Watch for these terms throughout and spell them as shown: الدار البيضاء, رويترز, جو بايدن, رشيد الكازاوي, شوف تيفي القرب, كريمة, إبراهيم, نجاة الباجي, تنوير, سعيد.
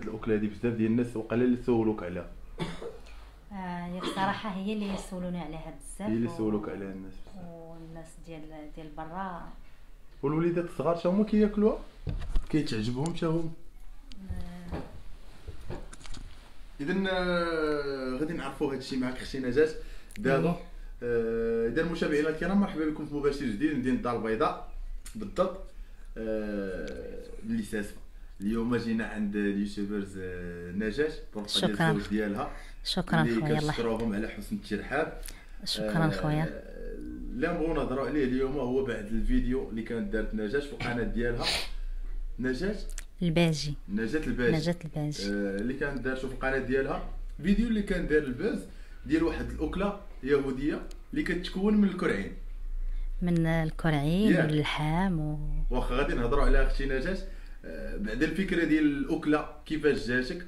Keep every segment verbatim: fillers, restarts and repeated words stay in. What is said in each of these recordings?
هاد الاكله هادي بزاف ديال الناس وقال اللي سولوك عليها. هي بصراحه هي اللي سولوني عليها بزاف، هي اللي سولوك عليها الناس والناس ديال ديال برا، والوليدات الصغار حتى هما كياكلوها كيتعجبهم حتى هما. اذا غادي نعرفوا هادشي معك اختي نجاة دابا. اذا المتابعين الكرام مرحبا بكم في مباشر جديد مدينه الدار البيضاء بالضبط من لساسفه. اليوم جينا عند اليوتيوبرز نجاة بروفا ديال الزوج ديالها. شكرا خويا، الله يشكرهم على حسن الترحاب. شكرا خويا. اللي نبغيو نهضروا عليه اليوم هو بعد الفيديو اللي كانت دارت نجاة في القناه ديالها نجاة الباجي نجاة الباجي نجاة الباجي آه اللي كانت دارت في القناه ديالها فيديو اللي كان دار الباز ديال واحد الاكله يهوديه اللي كتكون من الكرعين، من الكرعين yeah. واللحام و... واخا غادي نهضروا عليها اختي نجاة. آه بعد الفكره ديال الاكله كيفاش جاتك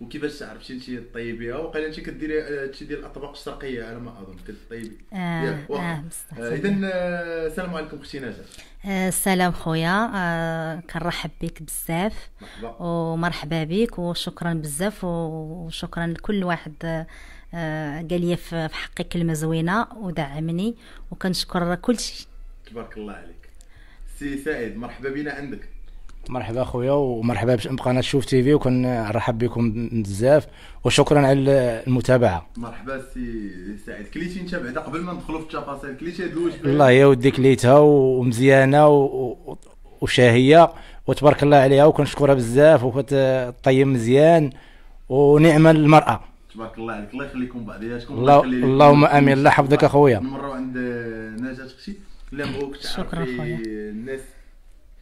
وكيفاش عرفتي انت طيبيها؟ وقال انت كديري هادشي ديال الاطباق الشرقيه على ما اظن كطيبي. اه, آه اذا آه السلام عليكم اختي نجاة. آه السلام خويا. آه كنرحب بك بزاف ومرحبا بك وشكرا بزاف وشكرا لكل واحد آه قال لي في حقي كلمه زوينه ودعمني وكنشكر كلشي. تبارك الله عليك. سي سعيد مرحبا بنا عندك. مرحبا خويا ومرحبا بقناه شوف تي في وكنرحب بكم بزاف وشكرا على المتابعه. مرحبا سي سعيد. كليتي انت بعدا قبل ما ندخلوا في التفاصيل كليتي هاد الوجبه؟ والله يا ودي كليتها ومزيانه وشهيه وتبارك الله عليها وكنشكرها بزاف وكتطيب مزيان ونعمه المراه. تبارك الله عليك. الله يخليكم بعضياتكم. الله اللهم امين. الله يحفظك اخويا. نمروا عند نجاة اختي اللي بغوك تعرفي الناس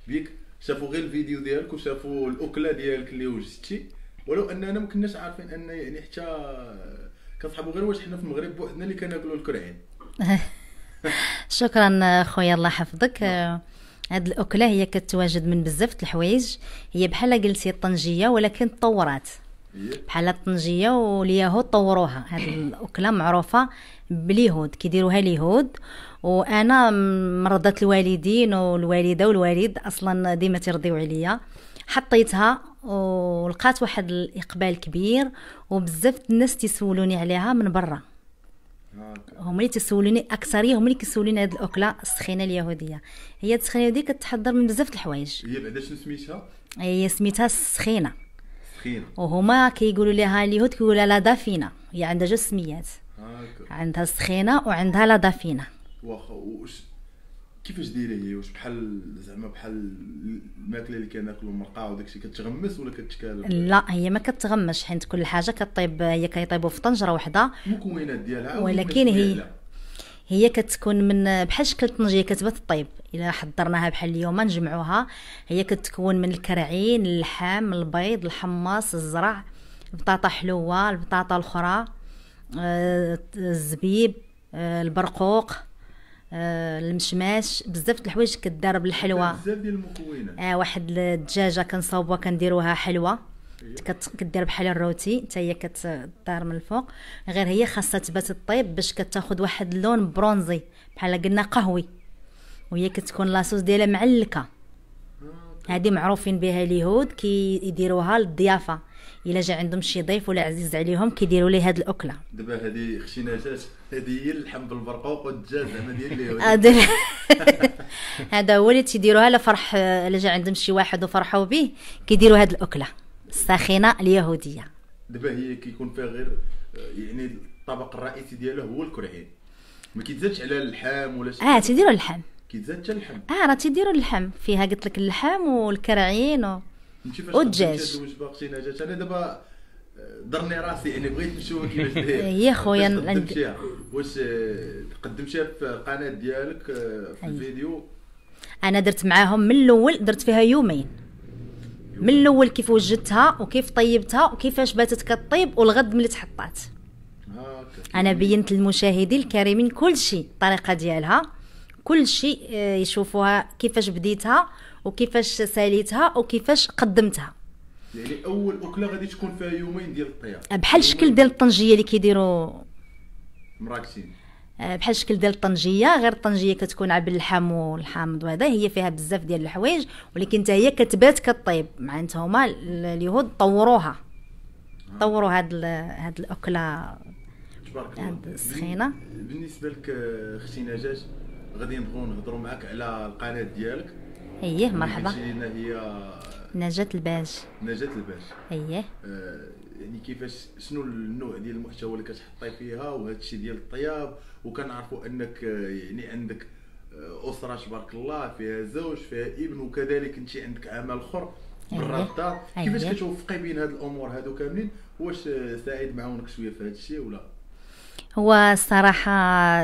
بيك، شافوا غير الفيديو ديالك وشافوا الاكله ديالك اللي وجدتي، ولو اننا ما كناش عارفين ان يعني حتى كنصحابو غير واش حنا في المغرب بوحدنا اللي كناكلوا الكرعين. شكرا خويا الله يحفظك. هاد الاكله هي كتواجد من بزاف د الحوايج، هي بحال قلتي الطنجيه ولكن تطورات بحال الطنجيه واليهود طوروها. هاد الاكله معروفه باليهود كيديروها اليهود، وانا مرضات الوالدين والوالده والوالد اصلا ديما ترضيو عليا، حطيتها ولقات واحد الاقبال كبير وبزاف الناس تيسولوني عليها من برا. هما اللي تيسولوني اكثريه هما اللي كيسولوني هاد الاكله السخينه اليهوديه. هي السخينه دي كتحضر من بزاف د الحوايج. هي بعدا شنو سميتها؟ هي سميتها السخينه سخينه وهما كيقولوا ليها اليهود كيقولوا لها دافينه. هي عندها جوج سميات، عندها السخينه وعندها لا دافينه. واخا واش كيفاش دايره هي؟ واش بحال زعما بحال الماكله اللي كناكلو مرقه وداكشي كتغمس ولا كتكال؟ لا هي ما كتغمش حيت كل حاجه كطيب، هي كيطيبوا في طنجره وحده المكونات ديالها، ولكن هي هي كتكون من بحال شكل طنجيه كتبات الطيب الا حضرناها بحال اليوم نجمعوها. هي كتكون من الكرعين، اللحم، البيض، الحمص، الزرع، البطاطا حلوه، البطاطا الاخرى، الزبيب، البرقوق، المشماش، بزاف د الحوايج كدار بالحلوه. بزاف ديال المكونات. اه واحد الدجاجه كنصاوبوها كنديروها حلوه كدير بحال الروتي حتى هي كتدار من الفوق، غير هي خاصها تبات الطيب باش كتاخذ واحد اللون برونزي بحال قلنا قهوي، وهي كتكون لاصوص ديالها معلكه. هذه معروفين بها اليهود كيديروها للضيافه الا جا عندهم شي ضيف ولا عزيز عليهم كيديروا ليه هاد الاكله. دابا هادي اختي نجاة هادي هي اللحم بالبرقوق والدجاج زعما ديال اليهود. هذا هو اللي تيديروها لفرح الا جا عندهم شي واحد وفرحوا به كيديروا هاد الاكله الساخنه اليهوديه. دابا هي كيكون فيها غير يعني الطبق الرئيسي ديالها هو الكرعين، ما كيتزادش على اللحم ولا شي. اه تيديروا اللحم كيتزاد حتى اللحم. اه راه تيديروا اللحم فيها قلت لك اللحم والكرعين و والدجاج. الوجبه اختي نجاة انا دابا درني راسي يعني بغيت نشوفها كيفاش داير. هي خويا قدمتيها واش قدمتيها في القناه ديالك في الفيديو؟ انا درت معاهم من الاول، درت فيها يومين من الاول كيف وجدتها وكيف طيبتها وكيفاش باتت كطيب والغد ملي تحطات. انا بينت للمشاهدين الكريمين كلشي الطريقه ديالها كلشي يشوفوها كيفاش بديتها وكيفاش ساليتها وكيفاش قدمتها. يعني اول اكله غادي تكون فيها يومين ديال الطياب بحال الشكل ديال الطنجيه اللي كيديروا مراكشين. بحال الشكل ديال الطنجيه، غير الطنجيه كتكون عبر اللحم والحامض وهذا، هي فيها بزاف ديال الحوايج، ولكن حتى هي كتبات كطيب. معناتها هما اليهود طوروها، طوروا هاد هاد الاكله تبارك الله السخينه. بالنسبه لك اختي نجاة، غادي نبغيو نهضروا معاك على القناه ديالك. اييه مرحبا. هي نجاة الباجي. نجاة الباجي اييه. يعني كيفاش، شنو النوع ديال المحتوى اللي كتحطي فيها وهذا الشيء ديال الطياب؟ وكنعرفوا انك يعني عندك اسره تبارك الله فيها زوج فيها ابن، وكذلك انت عندك عمل اخر بالرابطه. كيفاش كتوفقي بين هاد الامور هادو كاملين؟ واش سعيد معاونك شويه في هاد الشيء ولا؟ هو الصراحه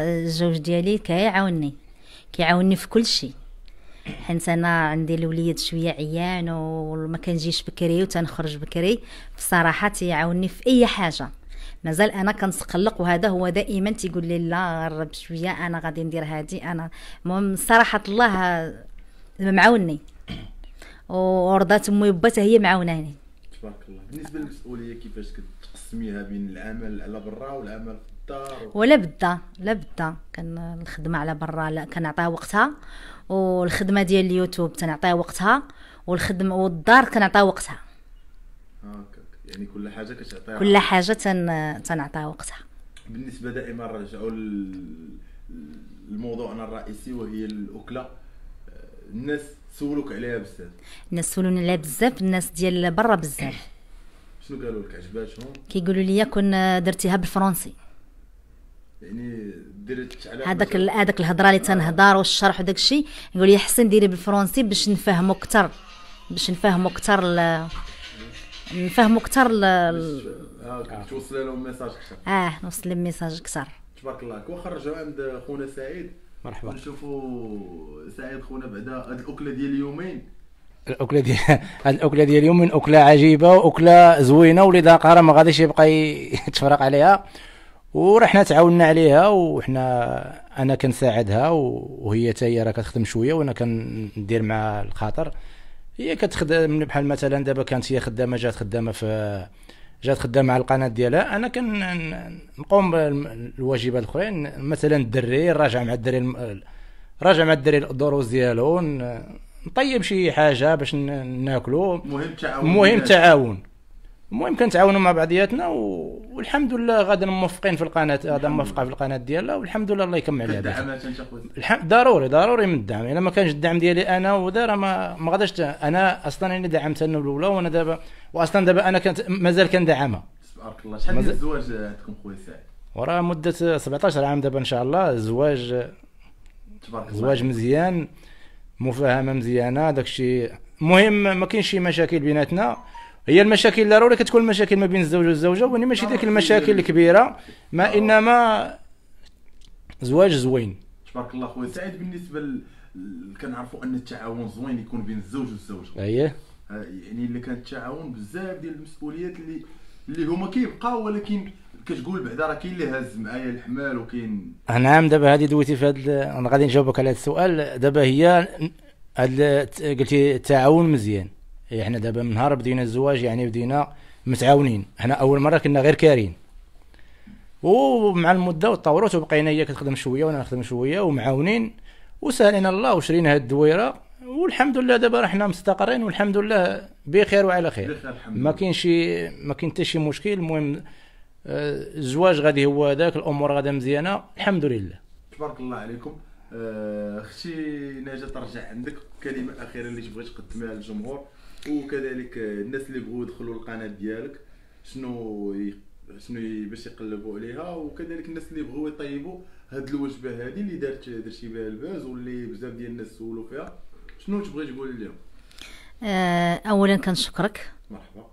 الزوج ديالي كيعاوني كيعاوني في كل شيء، حيت انا عندي الوليد شويه عيان وما كنجيش بكري وتنخرج بكري. بصراحه تيعاوني في اي حاجه، مازال انا كنتقلق وهذا، هو دائما تيقول لي لا رب شويه انا غادي ندير هادي انا. المهم صراحه الله معاوني، ورضات امي وبا حتى هي معاوناني تبارك الله. بالنسبه للمسؤوليه كيفاش كتقسميها بين العمل على برا والعمل في الدار؟ ولا بدا لا بدا كنخدم على برا، لا كنعطيها وقتها، والخدمه ديال اليوتيوب تنعطيها وقتها، والخدمه والدار كنعطيها وقتها. هكاك يعني كل حاجه كتعطيها، كل حاجه تن... تنعطيها وقتها. بالنسبه دائما نرجعوا لموضوعنا الرئيسي وهي الاكله. الناس سولوك عليها بزاف، الناس سولوني عليها بزاف، الناس ديال برا بزاف. شنو قالوا لك عجباتهم؟ كيقولوا لي كون درتيها بالفرنسي، يعني درت على هذاك هذاك الهضره اللي تنهضر والشرح وداك الشيء، يقول لي حسن ديري بالفرنسي باش نفهموا اكثر، باش نفهموا اكثر نفهموا اكثر هاك توصل لهم ميساج اكثر. اه نوصل لهم ميساج اكثر تبارك الله. واخا نرجعوا عند خونا سعيد. مرحبا. نشوفوا سعيد خونا بعدا هاد الاكله ديال اليومين، الاكله ديال هاد الاكله ديال اليومين اكله عجيبه واكله زوينه، واللي ذاقها راه ما غاديش يبقى يتفرق عليها، وحنا تعاوننا عليها، وحنا انا كنساعدها وهي حتى هي راه كتخدم شويه وانا كندير مع الخاطر. هي كتخدم بحال مثلا دابا كانت هي خدامه، جات خدامه في جات خدامه على القناه ديالها، انا كنقوم بالواجبات الاخرين، مثلا الدري نراجع مع الدري نراجع مع الدري الدروس ديالو، نطيب شي حاجه باش ناكلو. المهم التعاون، المهم التعاون المهم كنتعاونوا مع بعضياتنا، والحمد لله غادا موفقين في القناه، غادا موفقه في القناه ديالها، والحمد لله الله يكمل عليها. الدعم الحمد ضروري ضروري من الدعم، الا يعني ما كانش الدعم ديالي انا ودا راه ما ما غاداش. انا اصلا انا دعمتها الاولى، وانا دابا واصلا دابا انا كنت مازال كندعمها تبارك الله. شحال ديال الزواج عندكم خويا سعيد؟ وراه مده سبعطاش عام دابا ان شاء الله. الزواج تبارك الله، زواج مزيان، مفاهمه مزيانه، داكشي المهم ما كاينش شي مشاكل بيناتنا. هي المشاكل ضروري كتكون المشاكل ما بين الزوج والزوجه، واني ماشي ديك المشاكل الكبيره، ما انما زواج زوين تبارك الله. خويا سعيد بالنسبه ل... كنعرفوا ان التعاون زوين يكون بين الزوج والزوجه. اييه يعني اللي كان التعاون بزاف ديال المسؤوليات اللي اللي هما كيبقاو، ولكن كتقول بعدا راه كاين اللي هاز معايا الحمال وكاين. نعم دابا هذه دويتي في هذا، انا غادي نجاوبك على هذا السؤال. دابا هي هاد قلتي التعاون مزيان، احنا دابا من نهار بدينا الزواج يعني بدينا متعاونين. احنا اول مره كنا غير كارين، ومع المده وتطورت وبقينا هي كتخدم شويه وانا نخدم شويه ومعاونين، وسهلنا الله وشرينا هاد الدويره، والحمد لله دابا راه حنا مستقرين والحمد لله بخير وعلى خير، ما كاينش شي ما كاين حتى شي مشكل. المهم الزواج غادي هو هذاك، الامور غادا مزيانه الحمد لله تبارك الله عليكم. اختي نجاة، ترجع عندك كلمه اخيره اللي تبغي تقدمها للجمهور، وكذلك الناس اللي بغوا يدخلوا للقناه ديالك شنو شنو باش يقلبوا عليها، وكذلك الناس اللي بغوا يطيبوا هاد الوجبه هذه اللي دارت درتي بها الباز واللي بزاف ديال الناس سولوا فيها، شنو تبغي تقول لهم؟ اولا كنشكرك. مرحبا.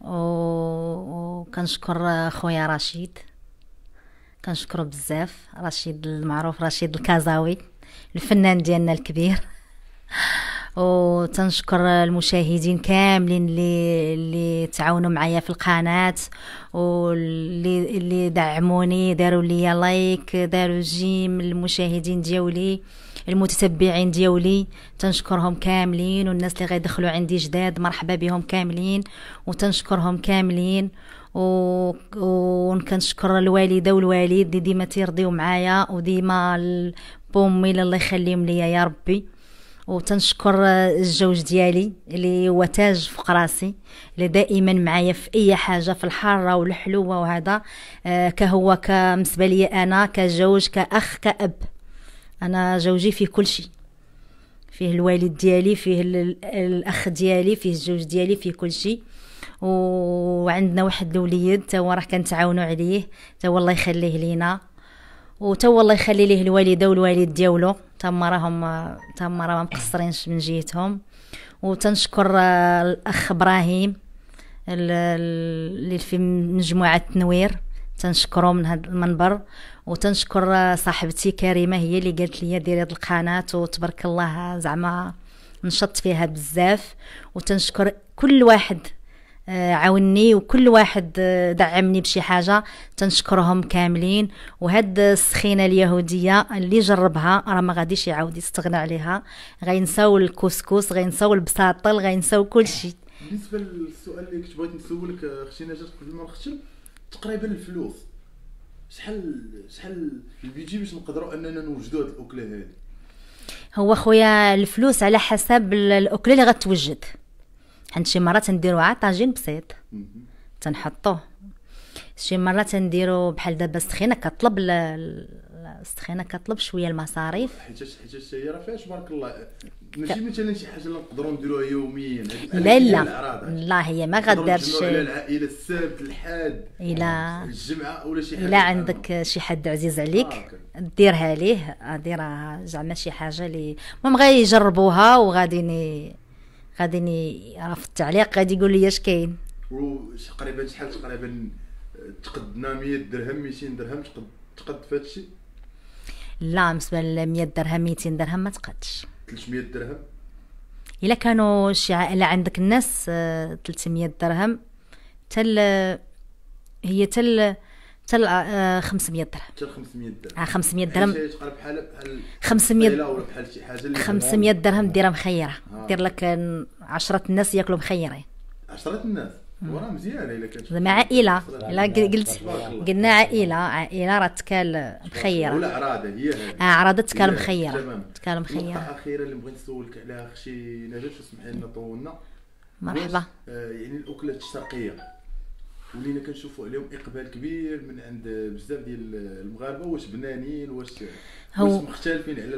وكنشكر خويا رشيد، كنشكره بزاف، رشيد المعروف رشيد الكازاوي الفنان ديالنا الكبير. و تنشكر المشاهدين كاملين اللي اللي تعاونوا معايا في القناه، واللي اللي دعموني، داروا لي لايك، داروا جيم، المشاهدين ديالي المتتبعين ديالي تنشكرهم كاملين، والناس اللي غيدخلوا عندي جداد مرحبا بهم كاملين وتنشكرهم كاملين. وكنشكر الوالده والوالد اللي دي ديما تيرضيو معايا وديما بومي الله يخليهم ليا يا ربي. وتنشكر الزوج ديالي اللي هو تاج فوق راسي اللي دائما معايا في اي حاجه، في الحاره والحلوه وهذا آه كهو كمسبه لي انا كزوج كاخ كاب. انا زوجي فيه كل شيء، فيه الوالد ديالي، فيه الاخ ديالي، فيه الزوج ديالي، فيه كل شيء. وعندنا واحد الوليد تا هو راه كنتعاونوا عليه، تا هو الله يخليه لينا، وتا هو الله يخلي ليه الوالده والوالد ديالو، تما راهم تما راه ما مقصرينش من جهتهم. وتنشكر الاخ ابراهيم اللي في مجموعه تنوير، تنشكرو من هذا المنبر. وتنشكر صاحبتي كريمه هي اللي قالت لي ديري هاد القناه، وتبارك الله زعما نشطت فيها بزاف. وتنشكر كل واحد عاوني وكل واحد دعمني بشي حاجه، تنشكرهم كاملين. وهاد السخينه اليهوديه اللي جربها راه ما غاديش يعاود يستغنى عليها، غينساو الكسكس، غينساو البساطل، غينساو كلشي. بالنسبه للسؤال اللي كنت بغيت نسولك اختي نجاة قبل ما نختم، تقريبا الفلوس شحال شحال البيجي باش نقدروا اننا نوجدوا هاد الاكله هذه؟ هو خويا الفلوس على حسب الاكله اللي غتوجد، حيت شي مرات تنديرو عا طاجين بسيط تنحطوه، شي مرات تنديرو بحال دابا السخينه كطلب السخينه كطلب شويه المصاريف، حيت حيت هي راه فيها تبارك الله ماشي مثلا شي حاجه اللي نقدروا نديروها يوميا. لا لا لا هي ما غادرش على العائله السبت الحد الى الجمعه ولا شي حاجه، الا عندك شي حد عزيز عليك ديرها ليه، ديرها زعما شي حاجه اللي المهم غيجربوها. وغادي غادي راه في التعليق غادي يقول لي اش كاين. وتقريبا شحال تقريبا تقدنا مية درهم ميتين درهم تقد تقد في هادشي؟ لا بالنسبه ل مية درهم ميتين درهم ما تقدش. ثلاث مية درهم الا كانوا شي عائله عندك الناس ثلاث مية درهم تل هي تل تل خمس مية درهم، حتى خمس مية درهم اه خمس مية درهم تقرب بحال بحال خمس مية ولا بحال شي حاجه. خمس مية درهم ديرها مخيره، دير لك عشرة الناس ياكلوا مخيرين. عشرة الناس وراه مزيانه الا كانت زعما عائله، الا قلت قلنا عائله عائله راه تكال مخيره ولا عراده هي اه عراده تكال مخيره تكال مخيره. النقطه الاخيره اللي بغيت نسولك عليها اختي نجاة وسمحي لنا طولنا، مرحبا. يعني الاكلات الشرقيه ولينا كنشوفوا عليهم اقبال كبير من عند بزاف ديال المغاربه، واش بنانين واش هو مختلفين على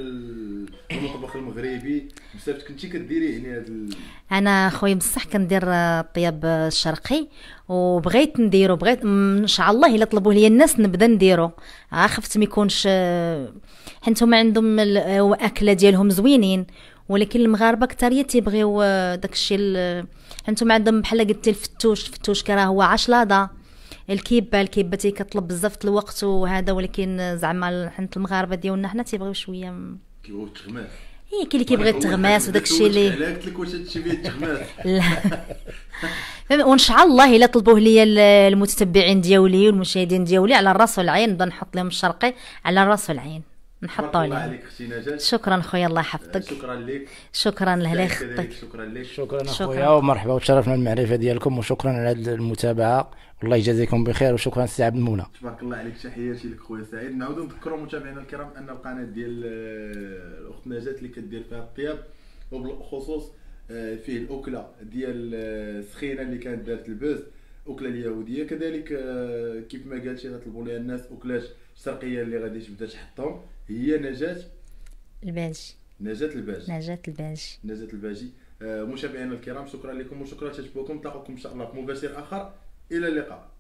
المطبخ المغربي بزاف كنتي كديري يعني هذا ال... انا خويا بصح كندير الطياب الشرقي وبغيت نديرو، بغيت ان شاء الله الا طلبوه ليا الناس نبدا نديرو، خفت ما يكونش حيت هما عندهم الاكله ديالهم زوينين، ولكن المغاربه كثريه تيبغيو داكشي انتم عندهم بحال قلتي الفتوش، الفتوش كراه هو عشلاضه، الكيبه الكيبه تيكطلب بزاف الوقت وهذا، ولكن زعما حنت المغاربه ديالنا حنا تيبغيو شويه م... كيبغيو التغماس. اي كاين اللي كيبغي التغماس وداك الشيء اللي انا قلت لك واش هادشي فيه التغماس. لا وان شاء الله الا طلبوه ليا المتتبعين دياولي والمشاهدين دياولي على الراس والعين نبدا نحط لهم الشرقي على الراس والعين نحطوا ليه. شكرا خويا الله يحفظك. شكرا لك. شكرا لهلا يخطيك. شكرا لك. شكرا خويا ومرحبا وتشرفنا المعرفه ديالكم، وشكرا على هذه المتابعه والله يجازيكم بخير، وشكرا السي عبد المولى. تبارك الله عليك، تحياتي لك خويا سعيد. نعاودوا نذكروا متابعينا الكرام ان القناه ديال الاخت نجاة اللي كدير فيها الطياب وبالخصوص فيه الاكله ديال السخينه اللي كانت دارت البوز اكله اليهوديه، كذلك كيف ما قالتي غطلبوا ليها الناس اكلات الشرقيه اللي غادي تبدا تحطهم هي نجاة الباجي. نجاة الباجي نجاة الباجي نجاة الباجي. متابعينا الكرام شكرا لكم وشكرا لتتبعكم، تلقاكم ان شاء الله في مباشر اخر، الى اللقاء.